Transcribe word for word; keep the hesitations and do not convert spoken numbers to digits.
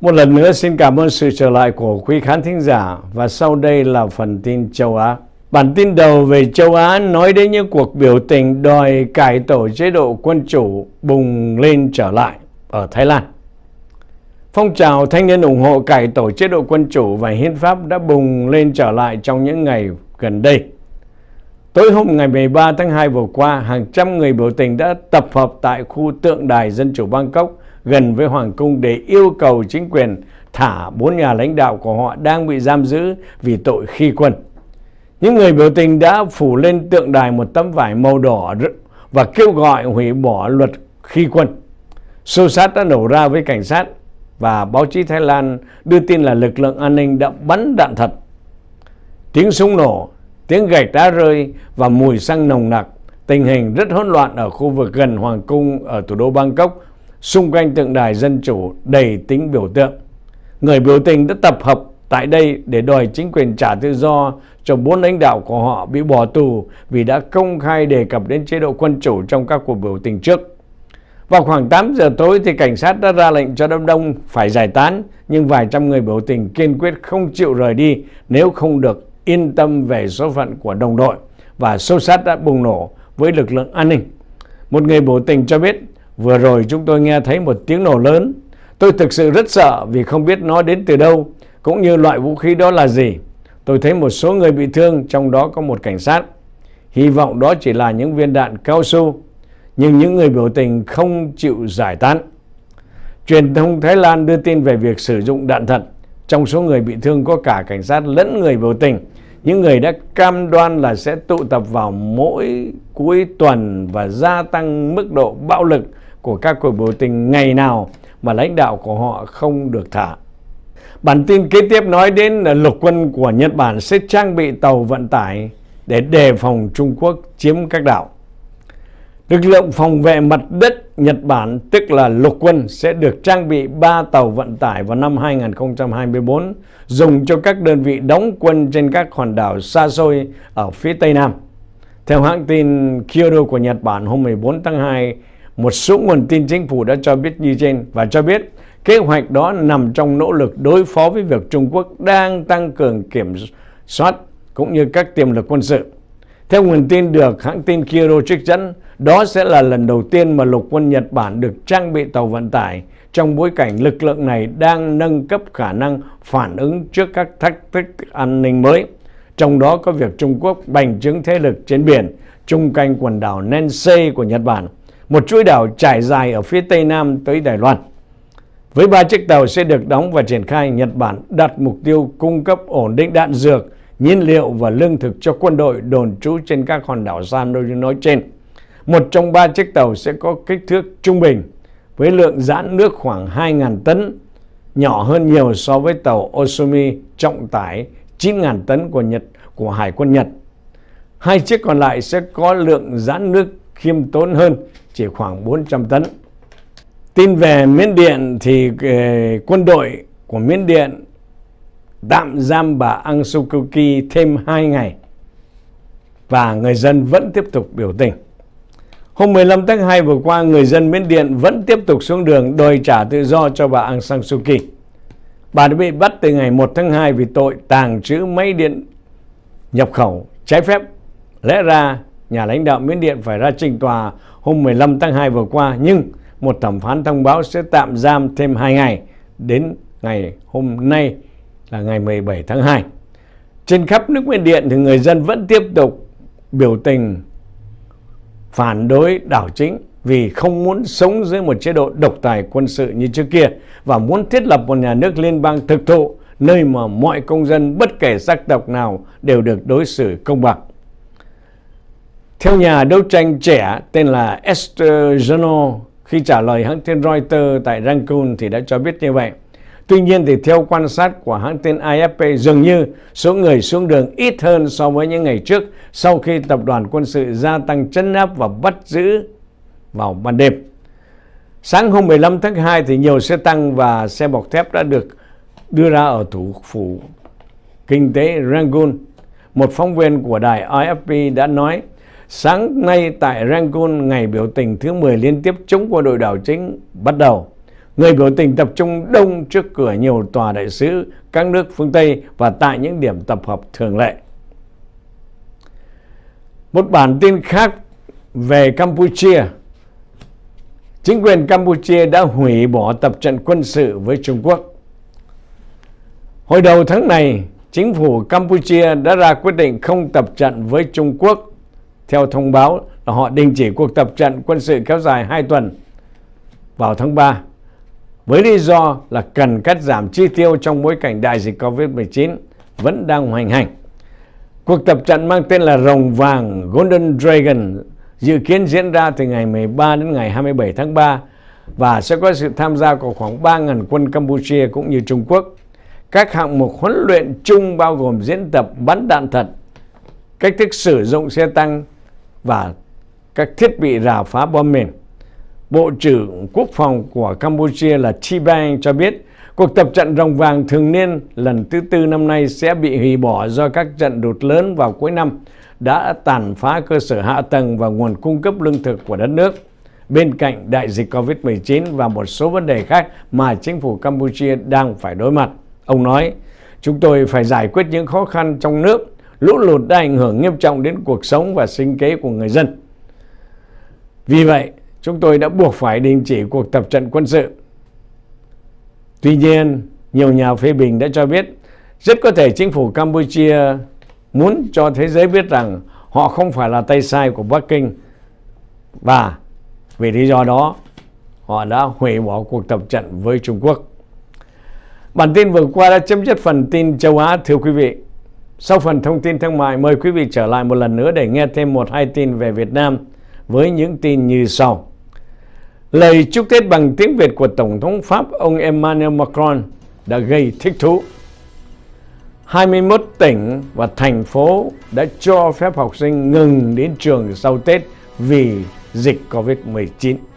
Một lần nữa xin cảm ơn sự trở lại của quý khán thính giả và sau đây là phần tin châu Á. Bản tin đầu về châu Á nói đến những cuộc biểu tình đòi cải tổ chế độ quân chủ bùng lên trở lại ở Thái Lan. Phong trào thanh niên ủng hộ cải tổ chế độ quân chủ và hiến pháp đã bùng lên trở lại trong những ngày gần đây. Tối hôm ngày mười ba tháng hai vừa qua, hàng trăm người biểu tình đã tập hợp tại khu tượng đài Dân chủ Bangkok gần với Hoàng cung để yêu cầu chính quyền thả bốn nhà lãnh đạo của họ đang bị giam giữ vì tội khi quân. Những người biểu tình đã phủ lên tượng đài một tấm vải màu đỏ và kêu gọi hủy bỏ luật khi quân. Xô xát đã nổ ra với cảnh sát và báo chí Thái Lan đưa tin là lực lượng an ninh đã bắn đạn thật. Tiếng súng nổ, tiếng gạch đá rơi và mùi xăng nồng nặc. Tình hình rất hỗn loạn ở khu vực gần Hoàng cung ở thủ đô Bangkok, xung quanh tượng đài Dân chủ đầy tính biểu tượng. Người biểu tình đã tập hợp tại đây để đòi chính quyền trả tự do cho bốn lãnh đạo của họ bị bỏ tù vì đã công khai đề cập đến chế độ quân chủ trong các cuộc biểu tình trước. Vào khoảng tám giờ tối thì cảnh sát đã ra lệnh cho đám đông phải giải tán, nhưng vài trăm người biểu tình kiên quyết không chịu rời đi nếu không được yên tâm về số phận của đồng đội, và xô xát đã bùng nổ với lực lượng an ninh. Một người biểu tình cho biết: "Vừa rồi chúng tôi nghe thấy một tiếng nổ lớn. Tôi thực sự rất sợ vì không biết nó đến từ đâu, cũng như loại vũ khí đó là gì. Tôi thấy một số người bị thương, trong đó có một cảnh sát. Hy vọng đó chỉ là những viên đạn cao su." Nhưng những người biểu tình không chịu giải tán. Truyền thông Thái Lan đưa tin về việc sử dụng đạn thật. Trong số người bị thương có cả cảnh sát lẫn người biểu tình. Những người đã cam đoan là sẽ tụ tập vào mỗi cuối tuần và gia tăng mức độ bạo lực của các cuộc biểu tình ngày nào mà lãnh đạo của họ không được thả. Bản tin kế tiếp nói đến là lục quân của Nhật Bản sẽ trang bị tàu vận tải để đề phòng Trung Quốc chiếm các đảo. Lực lượng phòng vệ mặt đất Nhật Bản, tức là lục quân, sẽ được trang bị ba tàu vận tải vào năm hai nghìn không trăm hai mươi tư, dùng cho các đơn vị đóng quân trên các hòn đảo xa xôi ở phía Tây Nam. Theo hãng tin Kyodo của Nhật Bản hôm mười bốn tháng hai, một số nguồn tin chính phủ đã cho biết như trên và cho biết kế hoạch đó nằm trong nỗ lực đối phó với việc Trung Quốc đang tăng cường kiểm soát cũng như các tiềm lực quân sự. Theo nguồn tin được hãng tin Kyodo trích dẫn, đó sẽ là lần đầu tiên mà lục quân Nhật Bản được trang bị tàu vận tải trong bối cảnh lực lượng này đang nâng cấp khả năng phản ứng trước các thách thức an ninh mới. Trong đó có việc Trung Quốc bành trướng thế lực trên biển, chung quanh quần đảo Nensei của Nhật Bản, một chuỗi đảo trải dài ở phía Tây Nam tới Đài Loan. Với ba chiếc tàu sẽ được đóng và triển khai, Nhật Bản đặt mục tiêu cung cấp ổn định đạn dược, nhiên liệu và lương thực cho quân đội đồn trú trên các hòn đảo xa nói trên. Một trong ba chiếc tàu sẽ có kích thước trung bình, với lượng giãn nước khoảng hai nghìn tấn, nhỏ hơn nhiều so với tàu Osumi trọng tải chín nghìn tấn của Nhật của Hải quân Nhật. Hai chiếc còn lại sẽ có lượng giãn nước khiêm tốn hơn, chỉ khoảng bốn trăm tấn. Tin về Miến Điện thì quân đội của Miến Điện tạm giam bà Aung San Suu Kyi thêm hai ngày và người dân vẫn tiếp tục biểu tình. Hôm mười lăm tháng hai vừa qua, người dân Miến Điện vẫn tiếp tục xuống đường đòi trả tự do cho bà Aung San Suu Kyi. Bà đã bị bắt từ ngày một tháng hai vì tội tàng trữ máy điện nhập khẩu trái phép. Lẽ ra nhà lãnh đạo Miến Điện phải ra trình tòa hôm mười lăm tháng hai vừa qua, nhưng một thẩm phán thông báo sẽ tạm giam thêm hai ngày đến ngày hôm nay là ngày mười bảy tháng hai. Trên khắp nước Miến Điện thì người dân vẫn tiếp tục biểu tình phản đối đảo chính vì không muốn sống dưới một chế độ độc tài quân sự như trước kia và muốn thiết lập một nhà nước liên bang thực thụ, nơi mà mọi công dân bất kể sắc tộc nào đều được đối xử công bằng. Theo nhà đấu tranh trẻ tên là Esther Jenon, khi trả lời hãng tin Reuters tại Rangoon thì đã cho biết như vậy. Tuy nhiên thì theo quan sát của hãng tin A F P, dường như số người xuống đường ít hơn so với những ngày trước sau khi tập đoàn quân sự gia tăng trấn áp và bắt giữ vào ban đêm. Sáng hôm mười lăm tháng hai thì nhiều xe tăng và xe bọc thép đã được đưa ra ở thủ phủ kinh tế Rangoon. Một phóng viên của đài A F P đã nói: "Sáng nay tại Rangoon, ngày biểu tình thứ mười liên tiếp chống quân đội đảo chính bắt đầu. Người biểu tình tập trung đông trước cửa nhiều tòa đại sứ các nước phương Tây và tại những điểm tập hợp thường lệ. Một bản tin khác về Campuchia. Chính quyền Campuchia đã hủy bỏ tập trận quân sự với Trung Quốc. Hồi đầu tháng này, chính phủ Campuchia đã ra quyết định không tập trận với Trung Quốc. Theo thông báo là họ đình chỉ cuộc tập trận quân sự kéo dài hai tuần vào tháng ba với lý do là cần cắt giảm chi tiêu trong bối cảnh đại dịch Covid mười chín vẫn đang hoành hành. Cuộc tập trận mang tên là Rồng Vàng Golden Dragon dự kiến diễn ra từ ngày mười ba đến ngày hai mươi bảy tháng ba và sẽ có sự tham gia của khoảng ba nghìn quân Campuchia cũng như Trung Quốc. Các hạng mục huấn luyện chung bao gồm diễn tập bắn đạn thật, cách thức sử dụng xe tăng và các thiết bị rà phá bom mìn. Bộ trưởng Quốc phòng của Campuchia là Chi Bang cho biết cuộc tập trận Rồng Vàng thường niên lần thứ tư năm nay sẽ bị hủy bỏ do các trận đột lớn vào cuối năm đã tàn phá cơ sở hạ tầng và nguồn cung cấp lương thực của đất nước, bên cạnh đại dịch Covid mười chín và một số vấn đề khác mà chính phủ Campuchia đang phải đối mặt. Ông nói, chúng tôi phải giải quyết những khó khăn trong nước, lũ lụt đã ảnh hưởng nghiêm trọng đến cuộc sống và sinh kế của người dân. Vì vậy, chúng tôi đã buộc phải đình chỉ cuộc tập trận quân sự. Tuy nhiên, nhiều nhà phê bình đã cho biết, rất có thể chính phủ Campuchia muốn cho thế giới biết rằng họ không phải là tay sai của Bắc Kinh. Và vì lý do đó, họ đã hủy bỏ cuộc tập trận với Trung Quốc. Bản tin vừa qua đã chấm dứt phần tin châu Á, thưa quý vị. Sau phần thông tin thương mại, mời quý vị trở lại một lần nữa để nghe thêm một hai tin về Việt Nam với những tin như sau. Lời chúc Tết bằng tiếng Việt của Tổng thống Pháp ông Emmanuel Macron đã gây thích thú. hai mươi mốt tỉnh và thành phố đã cho phép học sinh ngừng đến trường sau Tết vì dịch Covid mười chín.